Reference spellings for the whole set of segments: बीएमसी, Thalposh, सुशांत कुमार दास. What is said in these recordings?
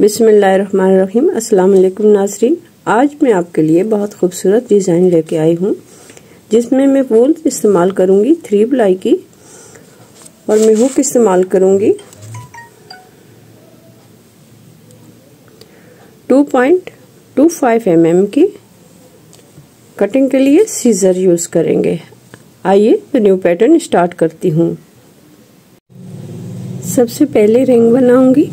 बिस्मिल्लाहिर्रहमानिर्रहीम। अस्सलाम वालेकुम नाज़रीन। आज मैं आपके लिए बहुत खूबसूरत डिज़ाइन लेके आई हूँ जिसमें मैं वूल इस्तेमाल करूँगी 3 प्लाई की, और मैं हुक इस्तेमाल करूँगी 2.25 mm की। कटिंग के लिए सीजर यूज़ करेंगे। आइए तो न्यू पैटर्न स्टार्ट करती हूँ। सबसे पहले रिंग बनाऊँगी।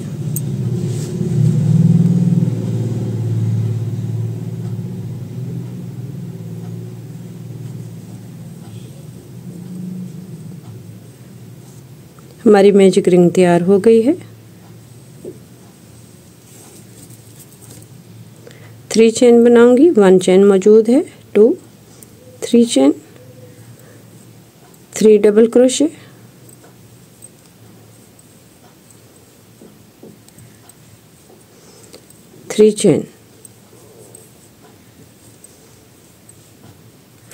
हमारी मैजिक रिंग तैयार हो गई है। 3 चेन बनाऊंगी। 1 चेन मौजूद है, 2, 3 chain, 3 double crochet, 3 chain.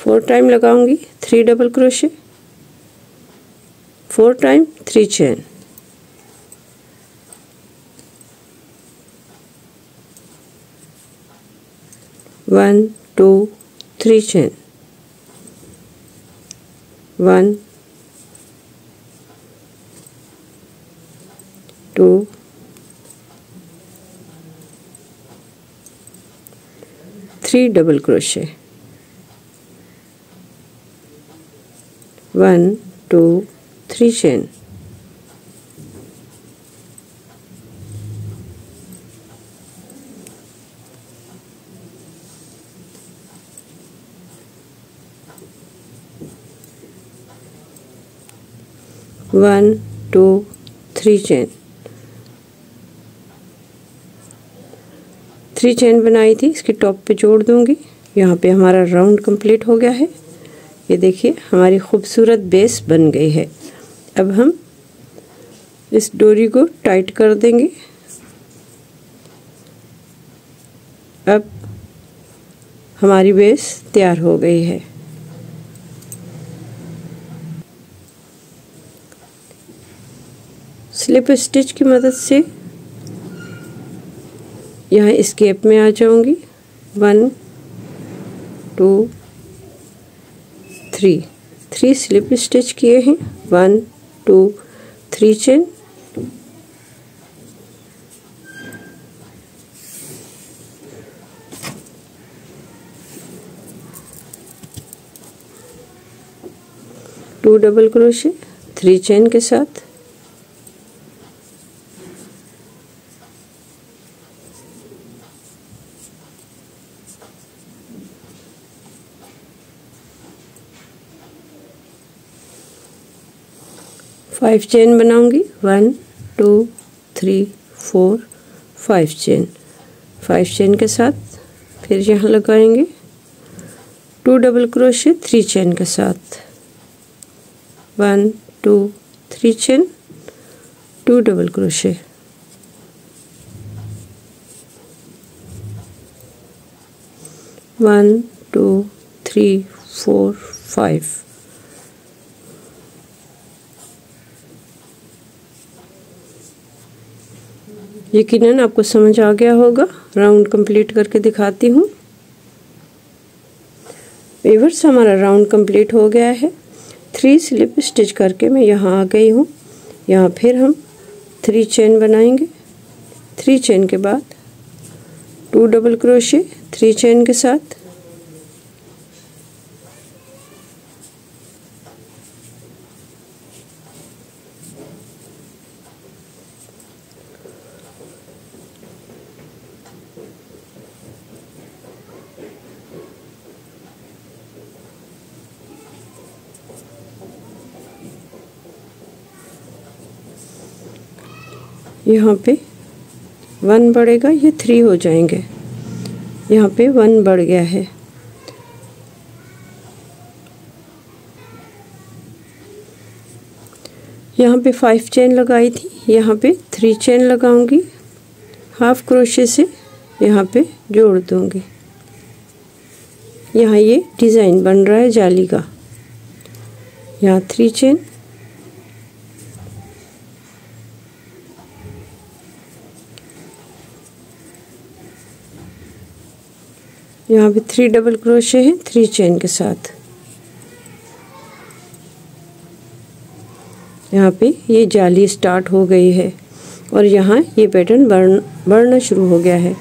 4 time लगाऊंगी 3 double crochet, 4 time 3 chain. 1, 2, 3 chain, 1, 2, 3 double crochet, 1, 2, 3 chain, 1, 2, 3 chain. 3 chain बनाई थी, इसके टॉप पे जोड़ दूंगी। यहाँ पे हमारा राउंड कंप्लीट हो गया है। ये देखिए हमारी खूबसूरत बेस बन गई है। अब हम इस डोरी को टाइट कर देंगे। अब हमारी बेस तैयार हो गई है। स्लिप स्टिच की मदद से यहाँ इस गैप में आ जाऊंगी। 1, 2, 3 स्लिप स्टिच किए हैं। 1, 2, 3 चेन, 2 डबल क्रोशे, 3 चेन के साथ, 5 चेन बनाऊंगी। 1, 2, 3, 4, 5 चेन, 5 चेन के साथ। फिर यहाँ लगाएंगे 2 डबल क्रोशे, 3 चेन के साथ, 1, 2, 3 चेन, 2 डबल क्रोशे, 1, 2, 3, 4, 5, यकीनन आपको समझ आ गया होगा। राउंड कंप्लीट करके दिखाती हूँ। व्यूअर्स, हमारा राउंड कंप्लीट हो गया है। 3 स्लिप स्टिच करके मैं यहाँ आ गई हूँ। यहाँ फिर हम 3 चेन बनाएंगे। 3 चेन के बाद 2 डबल क्रोशे, 3 चेन के साथ, 1 बढ़ेगा, ये 3 हो जाएंगे। यहाँ पे 1 बढ़ गया है। यहाँ पे 5 चेन लगाई थी, यहाँ पे 3 चेन लगाऊंगी। हाफ क्रोशे से यहाँ पे जोड़ दूंगी। यहाँ ये डिज़ाइन बन रहा है जाली का। यहाँ 3 चेन, यहाँ पे 3 डबल क्रोशे हैं 3 चेन के साथ। यहाँ पे ये जाली स्टार्ट हो गई है और यहाँ ये पैटर्न बढ़ना शुरू हो गया है।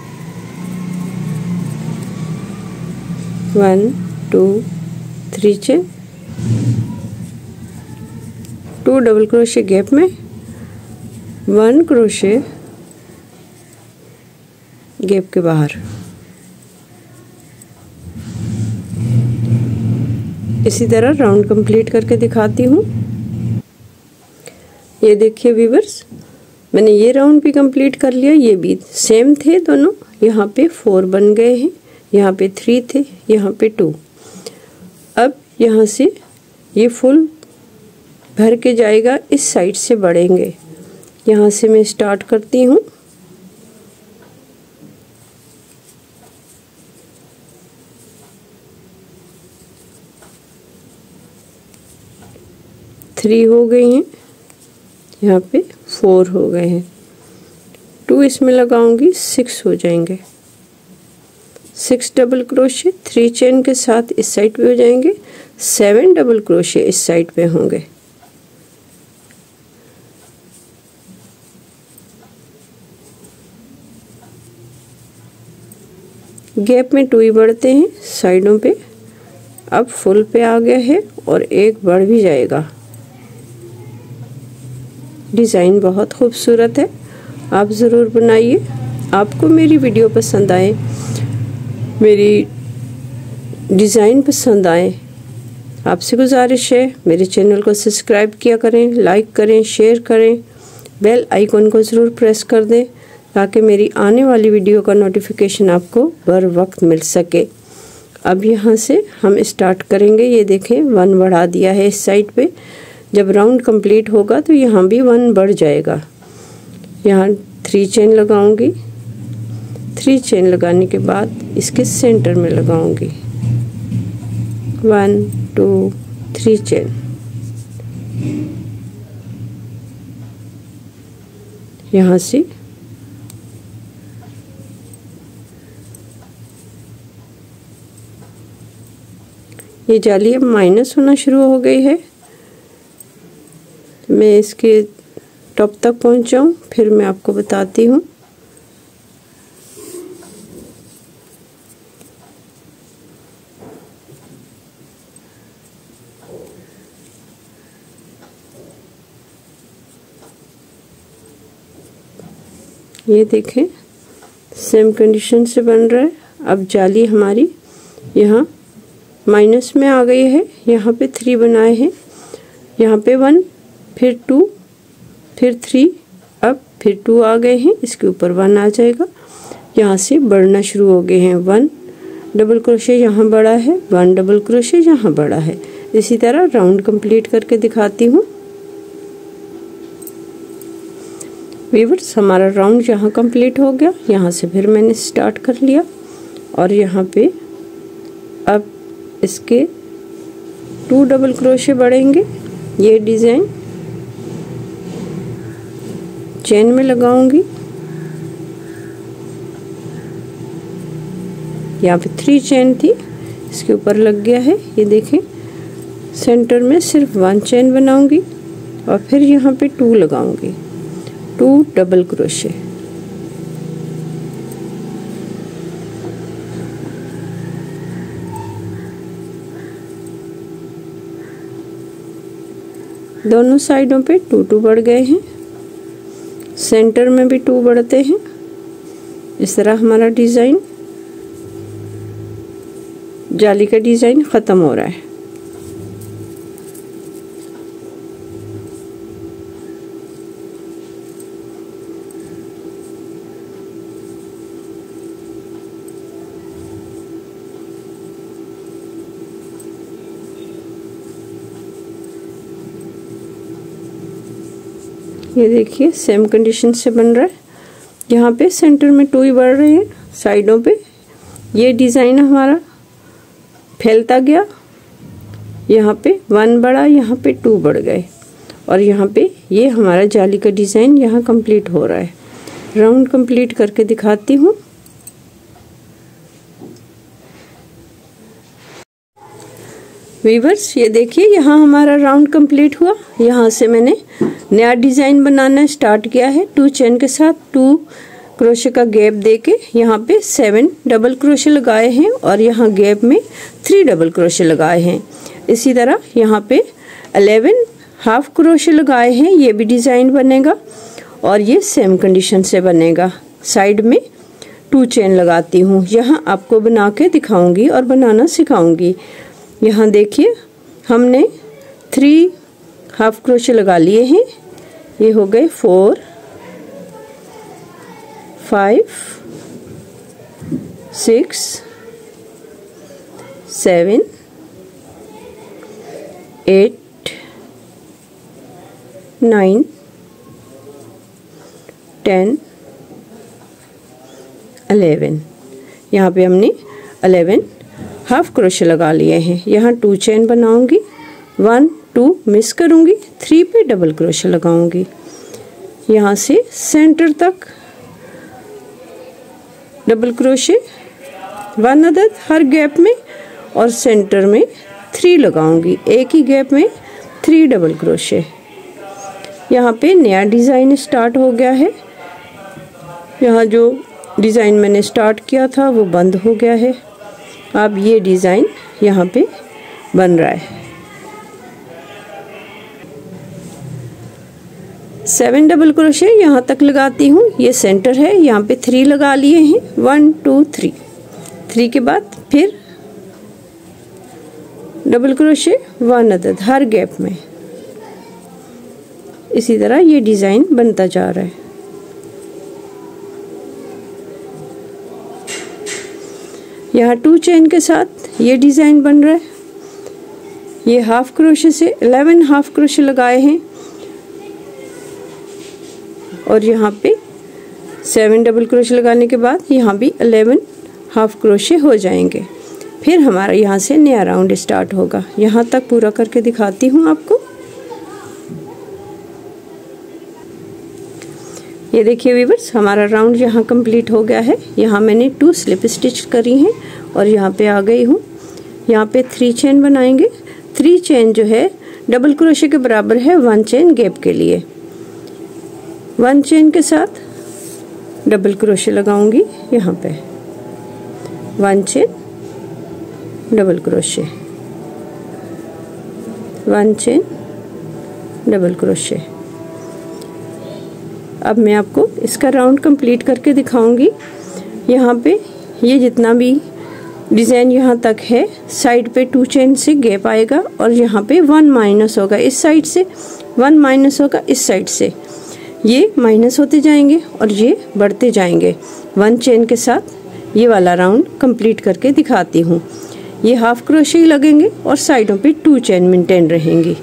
1 2 3 चेन, 2 डबल क्रोशे गैप में, 1 क्रोशे गैप के बाहर। इसी तरह राउंड कंप्लीट करके दिखाती हूँ। ये देखिए व्यूअर्स, मैंने ये राउंड भी कंप्लीट कर लिया। ये भी सेम थे दोनों, यहाँ पे 4 बन गए हैं, यहाँ पे 3 थे, यहाँ पे 2। अब यहाँ से ये फुल भर के जाएगा, इस साइड से बढ़ेंगे। यहाँ से मैं स्टार्ट करती हूँ। थ्री हो गई हैं, यहाँ पे 4 हो गए हैं, 2 इसमें लगाऊंगी, 6 हो जाएंगे। 6 डबल क्रोशे 3 चेन के साथ इस साइड पे हो जाएंगे, 7 डबल क्रोशे इस साइड पे होंगे। गैप में 2 ही बढ़ते हैं साइडों पे। अब फुल पे आ गया है और 1 बढ़ भी जाएगा। डिज़ाइन बहुत खूबसूरत है, आप ज़रूर बनाइए। आपको मेरी वीडियो पसंद आए, मेरी डिज़ाइन पसंद आए, आपसे गुजारिश है मेरे चैनल को सब्सक्राइब किया करें, लाइक करें, शेयर करें, बेल आइकॉन को ज़रूर प्रेस कर दें ताकि मेरी आने वाली वीडियो का नोटिफिकेशन आपको बर वक्त मिल सके। अब यहाँ से हम स्टार्ट करेंगे। ये देखें 1 बढ़ा दिया है इस साइड पे। जब राउंड कंप्लीट होगा तो यहाँ भी 1 बढ़ जाएगा। यहाँ 3 चेन लगाऊंगी, 3 चेन लगाने के बाद इसके सेंटर में लगाऊंगी। 1 2 3 चेन, यहाँ से ये जाली अब माइनस होना शुरू हो गई है। मैं इसके टॉप तक पहुँच जाऊँ फिर मैं आपको बताती हूँ। ये देखें सेम कंडीशन से बन रहा है। अब जाली हमारी यहाँ माइनस में आ गई है। यहाँ पे 3 बनाए हैं, यहाँ पे 1, फिर 2, फिर 3, अब फिर 2 आ गए हैं, इसके ऊपर 1 आ जाएगा। यहाँ से बढ़ना शुरू हो गए हैं। 1 डबल क्रोशे यहाँ बढ़ा है, 1 डबल क्रोशे यहाँ बढ़ा है। इसी तरह राउंड कंप्लीट करके दिखाती हूँ। व्यूअर्स, हमारा राउंड यहाँ कंप्लीट हो गया। यहाँ से फिर मैंने स्टार्ट कर लिया और यहाँ पे अब इसके 2 डबल क्रोशे बढ़ेंगे। ये डिज़ाइन चेन में लगाऊंगी। यहाँ पे 3 चेन थी, इसके ऊपर लग गया है। ये देखें सेंटर में सिर्फ 1 चेन बनाऊंगी और फिर यहाँ पे 2 लगाऊंगी, 2 डबल क्रोशे। दोनों साइडों पे 2 2 बढ़ गए हैं, सेंटर में भी 2 बढ़ते हैं। इस तरह हमारा डिज़ाइन, जाली का डिज़ाइन ख़त्म हो रहा है। ये देखिए सेम कंडीशन से बन रहा है। यहाँ पे सेंटर में 2 ही बढ़ रहे हैं साइडों पे। ये डिज़ाइन हमारा फैलता गया। यहाँ पे 1 बढ़ा, यहाँ पे 2 बढ़ गए और यहाँ पे ये हमारा जाली का डिज़ाइन यहाँ कंप्लीट हो रहा है। राउंड कंप्लीट करके दिखाती हूँ। वीवर्स ये देखिए यहाँ हमारा राउंड कंप्लीट हुआ। यहाँ से मैंने नया डिज़ाइन बनाना स्टार्ट किया है। 2 चेन के साथ 2 क्रोशे का गैप देके यहाँ पे 7 डबल क्रोशे लगाए हैं और यहाँ गैप में 3 डबल क्रोशे लगाए हैं। इसी तरह यहाँ पे 11 हाफ क्रोशे लगाए हैं, ये भी डिज़ाइन बनेगा और ये सेम कंडीशन से बनेगा। साइड में 2 चेन लगाती हूँ, यहाँ आपको बना के दिखाऊँगी और बनाना सिखाऊँगी। यहाँ देखिए हमने 3 हाफ क्रोशे लगा लिए हैं, ये हो गए 4 5 6 7 8 9 10 11। यहाँ पे हमने 11 हाफ क्रोशे लगा लिए हैं। यहाँ 2 चेन बनाऊंगी, 1 2 मिस करूंगी, 3 पे डबल क्रोशे लगाऊंगी। यहाँ से सेंटर तक डबल क्रोशे 1 अदद हर गैप में और सेंटर में 3 लगाऊंगी, एक ही गैप में 3 डबल क्रोशे। यहाँ पे नया डिज़ाइन स्टार्ट हो गया है। यहाँ जो डिज़ाइन मैंने स्टार्ट किया था वो बंद हो गया है। अब ये डिज़ाइन यहाँ पे बन रहा है। 7 डबल क्रोशे यहाँ तक लगाती हूँ, ये सेंटर है, यहाँ पे 3 लगा लिए हैं। 1 2 3, 3 के बाद फिर डबल क्रोशे 1 अदद हर गैप में। इसी तरह ये डिज़ाइन बनता जा रहा है। यहाँ 2 चेन के साथ ये डिज़ाइन बन रहा है। ये हाफ क्रोशे से 11 हाफ क्रोशे लगाए हैं और यहाँ पे 7 डबल क्रोशे लगाने के बाद यहाँ भी 11 हाफ क्रोशे हो जाएंगे। फिर हमारा यहाँ से नया राउंड स्टार्ट होगा। यहाँ तक पूरा करके दिखाती हूँ आपको। ये देखिए वीवर्स, हमारा राउंड यहाँ कंप्लीट हो गया है। यहाँ मैंने 2 स्लिप स्टिच करी हैं और यहाँ पे आ गई हूँ। यहाँ पे 3 चेन बनाएंगे। 3 चेन जो है डबल क्रोशे के बराबर है, 1 चेन गैप के लिए। 1 चेन के साथ डबल क्रोशे लगाऊंगी, यहाँ पे 1 chain double crochet, 1 chain double crochet. अब मैं आपको इसका राउंड कंप्लीट करके दिखाऊंगी। यहाँ पे ये जितना भी डिज़ाइन यहाँ तक है, साइड पे 2 चेन से गैप आएगा और यहाँ पे 1 माइनस होगा इस साइड से, 1 माइनस होगा इस साइड से। ये माइनस होते जाएंगे और ये बढ़ते जाएंगे। 1 चेन के साथ ये वाला राउंड कंप्लीट करके दिखाती हूँ। ये हाफ क्रोशे ही लगेंगे और साइडों पे 2 चेन मेंटेन रहेंगी।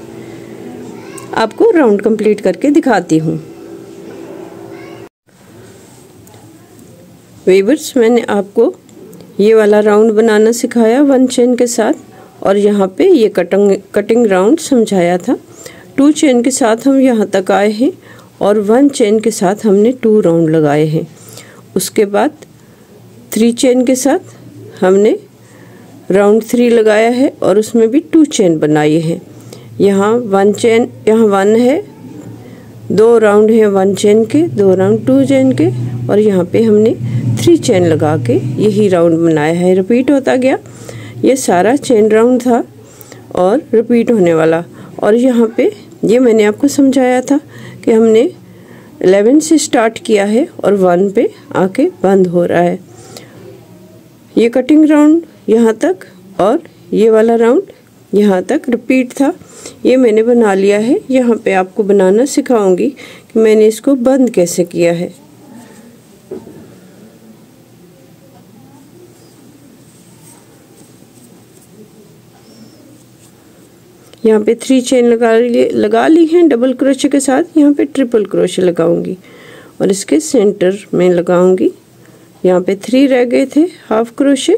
आपको राउंड कंप्लीट करके दिखाती हूँ। वीवर्स, मैंने आपको ये वाला राउंड बनाना सिखाया 1 चेन के साथ और यहाँ पे ये कटिंग राउंड समझाया था। 2 चेन के साथ हम यहाँ तक आए हैं और 1 चेन के साथ हमने 2 राउंड लगाए हैं। उसके बाद 3 चेन के साथ हमने राउंड 3 लगाया है और उसमें भी 2 चेन बनाई है। यहाँ 1 चेन, यहाँ 1 है, 2 राउंड है 1 चेन के, 2 राउंड 2 चेन के और यहाँ पे हमने 3 चेन लगा के यही राउंड बनाया है। रिपीट होता गया, ये सारा चेन राउंड था और रिपीट होने वाला। और यहाँ पे ये मैंने आपको समझाया था कि हमने 11 से स्टार्ट किया है और 1 पे आके बंद हो रहा है। ये कटिंग राउंड यहाँ तक और ये वाला राउंड यहाँ तक रिपीट था, ये मैंने बना लिया है। यहाँ पे आपको बनाना सिखाऊंगी कि मैंने इसको बंद कैसे किया है। यहाँ पे 3 चेन लगा ली हैं डबल क्रोशे के साथ। यहाँ पे ट्रिपल क्रोशे लगाऊंगी और इसके सेंटर में लगाऊंगी। यहाँ पे 3 रह गए थे हाफ क्रोशे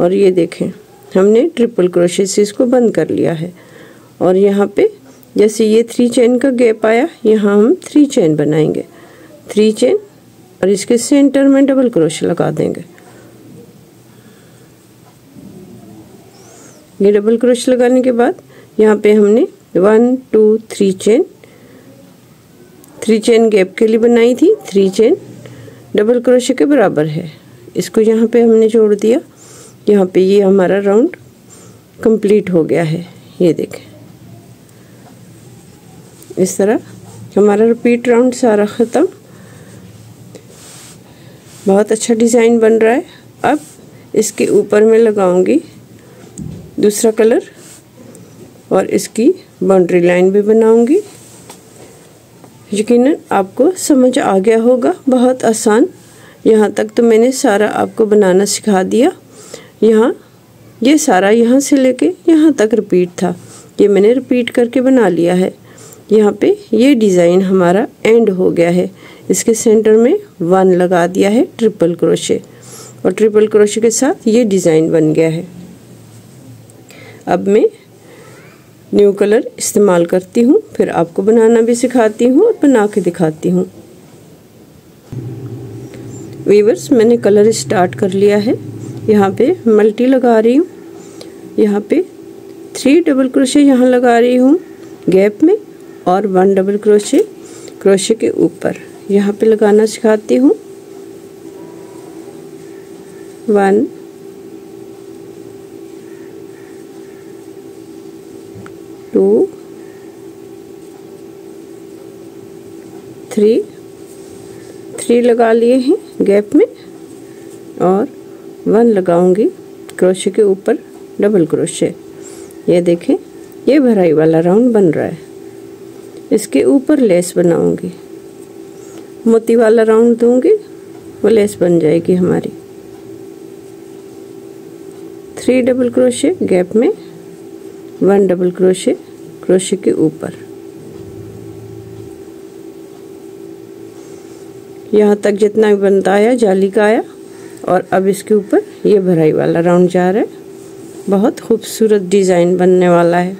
और ये देखें हमने ट्रिपल क्रोशे से इसको बंद कर लिया है। और यहाँ पे जैसे ये 3 चेन का गैप आया, यहाँ हम 3 चेन बनाएंगे, 3 चेन और इसके सेंटर में डबल क्रोशे लगा देंगे। ये डबल क्रोशे लगाने के बाद यहाँ पे हमने 1 2 3 चेन, 3 चेन गैप के लिए बनाई थी, 3 चेन डबल क्रोशे के बराबर है, इसको यहाँ पे हमने जोड़ दिया। यहाँ पे ये हमारा राउंड कंप्लीट हो गया है। ये देखें, इस तरह हमारा रिपीट राउंड सारा ख़त्म। बहुत अच्छा डिज़ाइन बन रहा है। अब इसके ऊपर मैं लगाऊंगी दूसरा कलर और इसकी बाउंड्री लाइन भी बनाऊंगी। यकीनन आपको समझ आ गया होगा, बहुत आसान। यहाँ तक तो मैंने सारा आपको बनाना सिखा दिया। यहाँ ये सारा यहाँ से लेके यहाँ तक रिपीट था, ये मैंने रिपीट करके बना लिया है। यहाँ पे ये डिज़ाइन हमारा एंड हो गया है। इसके सेंटर में 1 लगा दिया है ट्रिपल क्रोशे, और ट्रिपल क्रोशे के साथ ये डिज़ाइन बन गया है। अब मैं न्यू कलर इस्तेमाल करती हूँ, फिर आपको बनाना भी सिखाती हूँ और बना के दिखाती हूँ। वीवर्स, मैंने कलर स्टार्ट कर लिया है। यहाँ पे मल्टी लगा रही हूँ, यहाँ पे 3 डबल क्रोशे यहाँ लगा रही हूँ गैप में, और 1 डबल क्रोशे क्रोशे के ऊपर यहाँ पे लगाना सिखाती हूँ। 1 2 3 3 लगा लिए हैं गैप में, और 1 लगाऊंगी क्रोशे के ऊपर डबल क्रोशे। ये देखें, ये भराई वाला राउंड बन रहा है। इसके ऊपर लेस बनाऊंगी, मोती वाला राउंड दूंगी, वो लेस बन जाएगी हमारी। 3 डबल क्रोशे गैप में, 1 डबल क्रोशे क्रोशे के ऊपर। यहाँ तक जितना भी बनता आया जाली का आया, और अब इसके ऊपर ये भराई वाला राउंड जा रहा है। बहुत खूबसूरत डिज़ाइन बनने वाला है।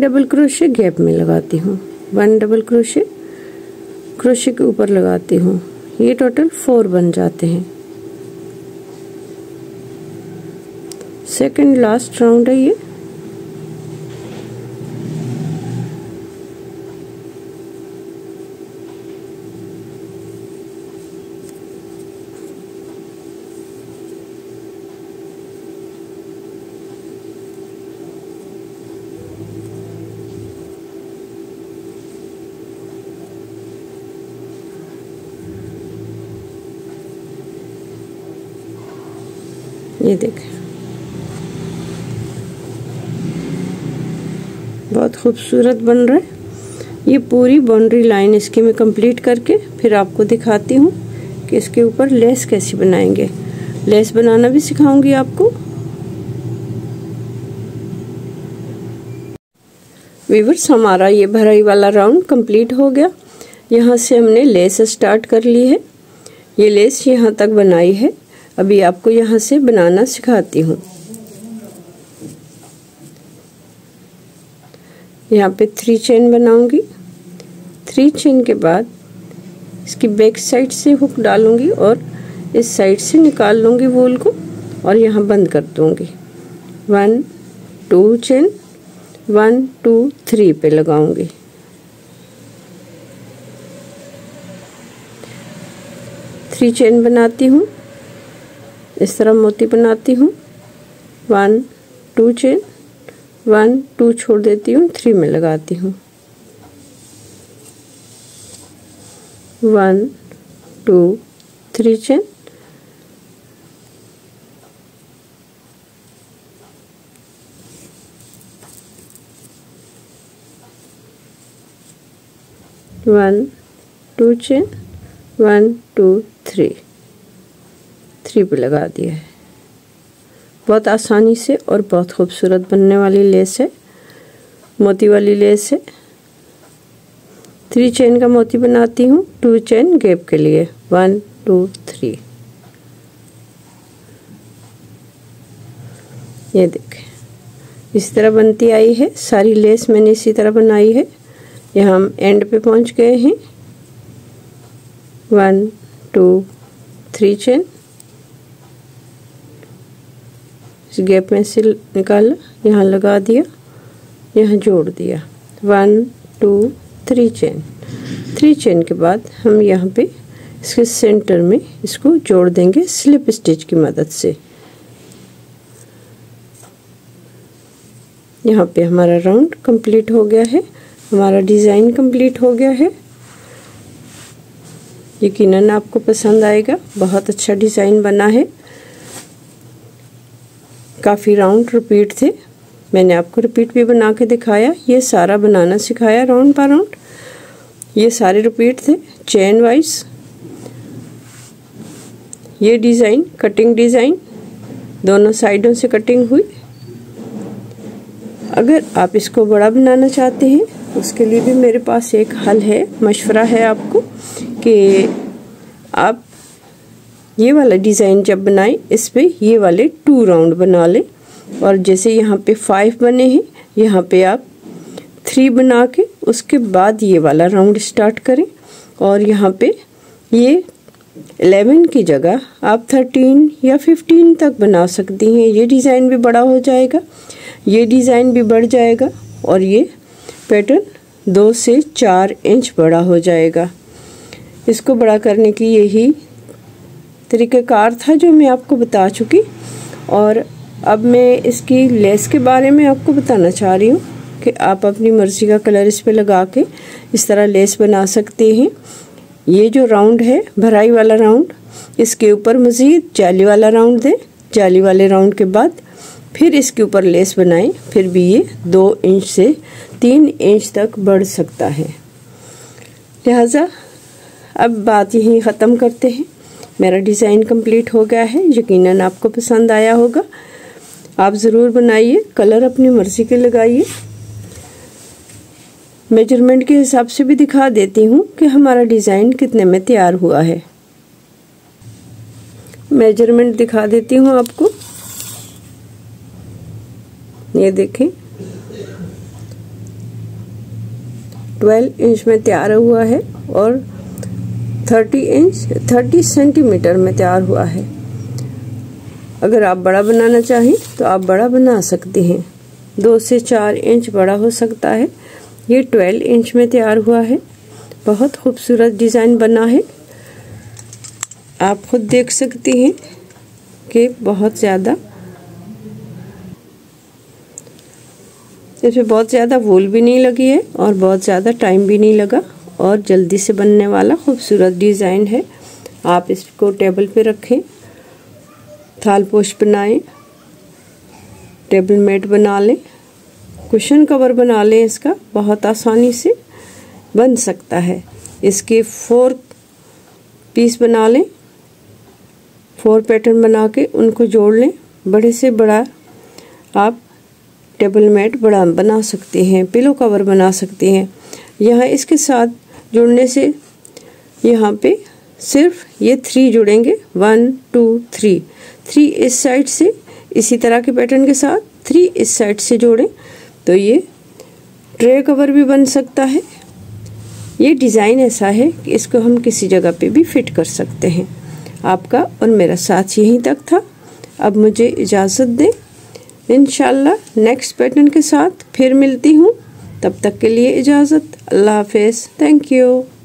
डबल क्रोशे गैप में लगाती हूँ, 1 डबल क्रोशे क्रोशे के ऊपर लगाती हूँ। ये टोटल 4 बन जाते हैं। सेकंड लास्ट राउंड है ये। ये देखें, बहुत खूबसूरत बन रहा है। ये पूरी बाउंड्री लाइन इसकी मैं कंप्लीट करके फिर आपको दिखाती हूँ कि इसके ऊपर लेस कैसे बनाएंगे। लेस बनाना भी सिखाऊंगी आपको। व्यूअर्स, हमारा ये भराई वाला राउंड कंप्लीट हो गया। यहाँ से हमने लेस स्टार्ट कर ली है। ये लेस यहाँ तक बनाई है, अभी आपको यहाँ से बनाना सिखाती हूँ। यहाँ पे 3 चेन बनाऊंगी, 3 चेन के बाद इसकी बैक साइड से हुक डालूंगी और इस साइड से निकाल लूँगी वूल को, और यहाँ बंद कर दूँगी। 1 2 चेन, 1 2 3 पे लगाऊंगी। थ्री चेन बनाती हूँ, इस तरह मोती बनाती हूँ। 1 2 चेन, 1 2 छोड़ देती हूँ, 3 में लगाती हूँ। 1 2 3 चेन, 1 2 चेन, 1 2 3 3 पे लगा दिया है। बहुत आसानी से और बहुत खूबसूरत बनने वाली लेस है, मोती वाली लेस है। 3 चेन का मोती बनाती हूँ, 2 चेन गैप के लिए। 1 2 3 ये देखें, इस तरह बनती आई है सारी लेस। मैंने इसी तरह बनाई है। ये हम एंड पे पहुंच गए हैं। 1 2 3 चेन इस गैप में से निकाला, यहाँ लगा दिया, यहाँ जोड़ दिया। 1 2 3 चेन। 3 चेन के बाद हम यहाँ पे इसके सेंटर में इसको जोड़ देंगे स्लिप स्टिच की मदद से। यहाँ पे हमारा राउंड कंप्लीट हो गया है, हमारा डिज़ाइन कंप्लीट हो गया है। यकीनन आपको पसंद आएगा, बहुत अच्छा डिज़ाइन बना है। काफ़ी राउंड रिपीट थे, मैंने आपको रिपीट भी बना के दिखाया, ये सारा बनाना सिखाया राउंड पर राउंड। ये सारे रिपीट थे चेन वाइज। ये डिज़ाइन कटिंग डिज़ाइन दोनों साइडों से कटिंग हुई। अगर आप इसको बड़ा बनाना चाहते हैं उसके लिए भी मेरे पास एक हल है, मशवरा है आपको, कि आप ये वाला डिज़ाइन जब बनाएं इस पर ये वाले 2 राउंड बना लें, और जैसे यहाँ पे 5 बने हैं यहाँ पे आप 3 बना के उसके बाद ये वाला राउंड स्टार्ट करें। और यहाँ पे ये 11 की जगह आप 13 या 15 तक बना सकती हैं। ये डिज़ाइन भी बड़ा हो जाएगा, ये डिज़ाइन भी बढ़ जाएगा, और ये पैटर्न 2 से 4 इंच बड़ा हो जाएगा। इसको बड़ा करने की यही तरीक़ाकार था जो मैं आपको बता चुकी। और अब मैं इसकी लेस के बारे में आपको बताना चाह रही हूँ कि आप अपनी मर्ज़ी का कलर इस पर लगा के इस तरह लेस बना सकते हैं। ये जो राउंड है भराई वाला राउंड, इसके ऊपर मज़ीद जाली वाला राउंड दें, जाली वाले राउंड के बाद फिर इसके ऊपर लेस बनाएं, फिर भी ये 2 इंच से 3 इंच तक बढ़ सकता है। लिहाजा अब बात यहीं ख़त्म करते हैं। मेरा डिज़ाइन कंप्लीट हो गया है, यकीनन आपको पसंद आया होगा। आप ज़रूर बनाइए, कलर अपनी मर्ज़ी के लगाइए। मेजरमेंट के हिसाब से भी दिखा देती हूँ कि हमारा डिज़ाइन कितने में तैयार हुआ है। मेजरमेंट दिखा देती हूँ आपको, ये देखें 12 इंच में तैयार हुआ है और 30 सेंटीमीटर में तैयार हुआ है। अगर आप बड़ा बनाना चाहें तो आप बड़ा बना सकते हैं, 2 से 4 इंच बड़ा हो सकता है। ये 12 इंच में तैयार हुआ है। बहुत खूबसूरत डिज़ाइन बना है, आप खुद देख सकते हैं कि बहुत ज़्यादा वूल भी नहीं लगी है और बहुत ज़्यादा टाइम भी नहीं लगा, और जल्दी से बनने वाला खूबसूरत डिज़ाइन है। आप इसको टेबल पे रखें, थालपोश बनाएं, टेबल मेट बना लें, कुशन कवर बना लें, इसका बहुत आसानी से बन सकता है। इसके 4 पीस बना लें, 4 पैटर्न बना के उनको जोड़ लें। बड़े से बड़ा आप टेबल मैट बड़ा बना सकते हैं, पिलो कवर बना सकते हैं। यहाँ इसके साथ जुड़ने से यहाँ पे सिर्फ ये 3 जुड़ेंगे, 1 2 3, 3 इस साइड से इसी तरह के पैटर्न के साथ 3 इस साइड से जोड़ें, तो ये ट्रे कवर भी बन सकता है। ये डिज़ाइन ऐसा है कि इसको हम किसी जगह पे भी फिट कर सकते हैं। आपका और मेरा साथ यहीं तक था, अब मुझे इजाज़त दें। इंशाल्लाह नेक्स्ट पैटर्न के साथ फिर मिलती हूँ, तब तक के लिए इजाज़त। अल्लाह हाफिज़, थैंक यू।